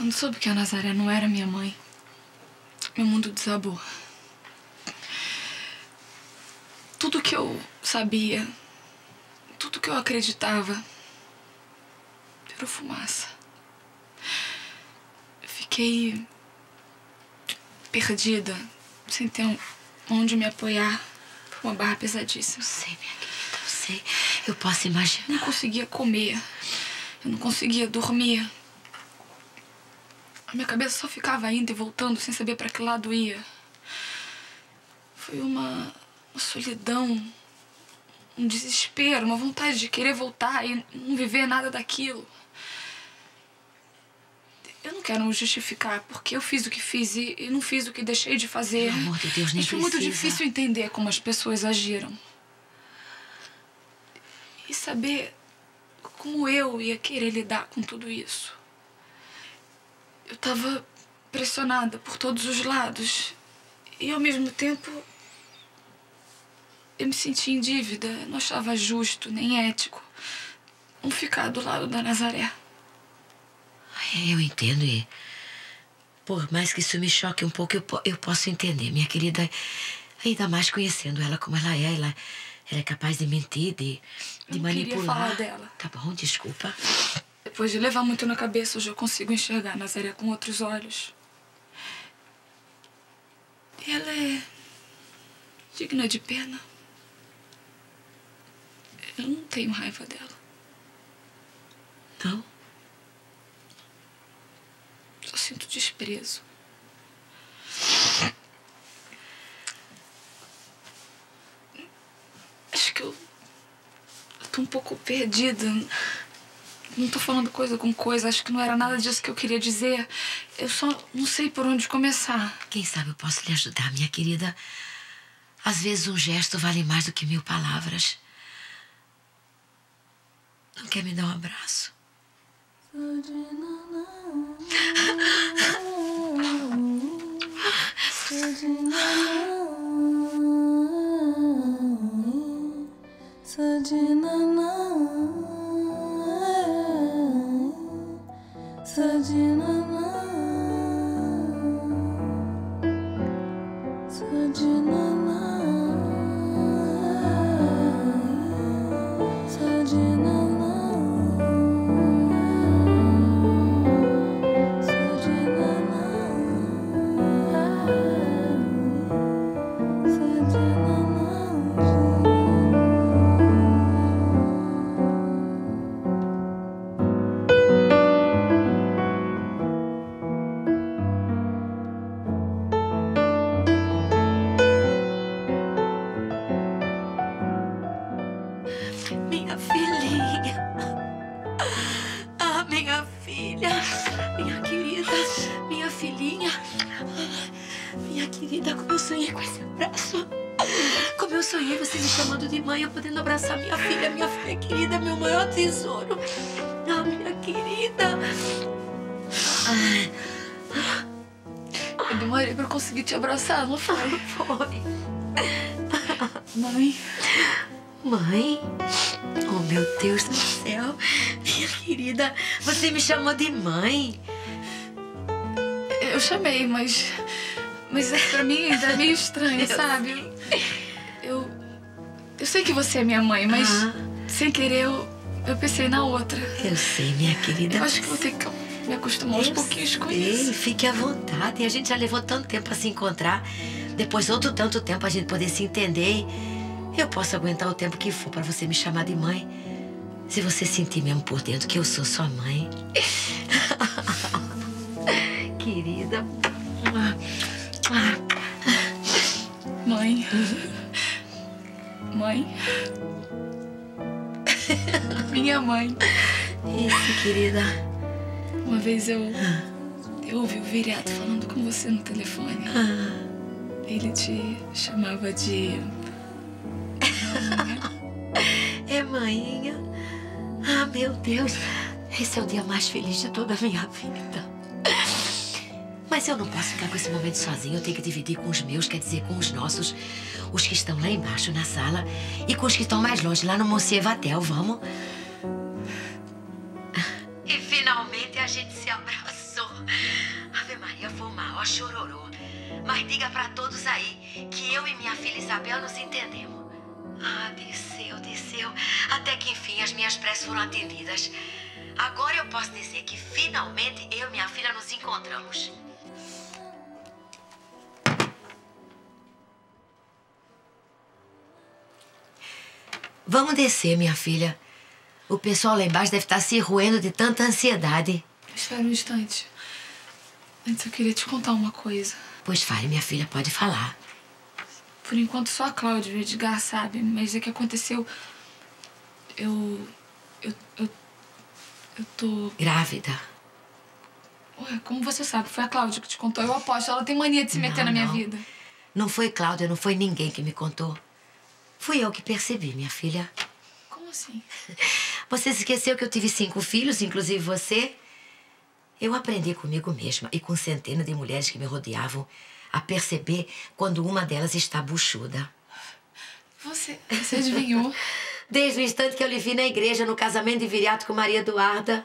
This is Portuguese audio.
Quando soube que a Nazaré não era minha mãe, meu mundo desabou. Tudo que eu sabia, tudo que eu acreditava, virou fumaça. Eu fiquei perdida, sem ter onde me apoiar. Foi uma barra pesadíssima. Eu sei, minha querida, eu sei. Eu posso imaginar. Eu não conseguia comer. Eu não conseguia dormir. A minha cabeça só ficava indo e voltando sem saber pra que lado ia. Foi uma solidão, um desespero, uma vontade de querer voltar e não viver nada daquilo. Eu não quero me justificar porque eu fiz o que fiz e não fiz o que deixei de fazer. Pelo amor de Deus, nem precisa. Mas foi muito difícil entender como as pessoas agiram. E saber como eu ia querer lidar com tudo isso. Eu tava pressionada por todos os lados. E, ao mesmo tempo, eu me sentia em dívida. Eu não achava justo, nem ético, não ficar do lado da Nazaré. Eu entendo e, por mais que isso me choque um pouco, eu posso entender, minha querida. Ainda mais conhecendo ela como ela é capaz de mentir, de manipular. Eu não queria falar dela. Tá bom, desculpa. Depois de levar muito na cabeça, hoje eu consigo enxergar a Nazaré com outros olhos. Ela é digna de pena. Eu não tenho raiva dela. Não? Só sinto desprezo. Acho que eu tô um pouco perdida. Não tô falando coisa com coisa. Acho que não era nada disso que eu queria dizer. Eu só não sei por onde começar. Quem sabe eu posso lhe ajudar, minha querida. Às vezes um gesto vale mais do que 1000 palavras. Não quer me dar um abraço? Não foi? Foi. Mãe? Mãe? Oh, meu Deus do céu. Minha querida, você me chamou de mãe? Eu chamei, mas pra mim ainda é meio estranho, sabe? Eu sei que você é minha mãe, mas sem querer eu pensei na outra. Eu sei, minha querida. Eu acho que vou ter que me acostumar aos pouquinhos com isso. Fique à vontade. A gente já levou tanto tempo pra se encontrar. Depois outro tanto tempo a gente poder se entender. Eu posso aguentar o tempo que for pra você me chamar de mãe. Se você sentir mesmo por dentro que eu sou sua mãe. Querida. Mãe. Mãe. Minha mãe. Isso, querida. Uma vez eu ouvi o Viriato falando com você no telefone. Ele te chamava de... É, mãinha. Ah, meu Deus. Esse é o dia mais feliz de toda a minha vida. Mas eu não posso ficar com esse momento sozinha. Eu tenho que dividir com os meus, quer dizer, com os nossos. Os que estão lá embaixo na sala e com os que estão mais longe, lá no Mocê Vatel. Vamos? Finalmente a gente se abraçou. Chororó, chororô. Mas diga pra todos aí que eu e minha filha Isabel nos entendemos. Ah, desceu. Até que enfim as minhas preces foram atendidas. Agora eu posso dizer que finalmente eu e minha filha nos encontramos. Vamos descer, minha filha. O pessoal lá embaixo deve estar se roendo de tanta ansiedade. Espera um instante. Antes eu queria te contar uma coisa. Pois fale, minha filha, pode falar. Por enquanto só a Cláudia e o Edgar sabem, mas é que aconteceu... Eu tô... Grávida. Ué, como você sabe? Foi a Cláudia que te contou. Eu aposto, ela tem mania de se meter na minha vida. Não foi Cláudia, não foi ninguém que me contou. Fui eu que percebi, minha filha. Como assim? Você se esqueceu que eu tive 5 filhos, inclusive você? Eu aprendi comigo mesma e com centenas de mulheres que me rodeavam a perceber quando uma delas está buchuda. Você adivinhou? Desde o instante que eu lhe vi na igreja, no casamento de Viriato com Maria Eduarda.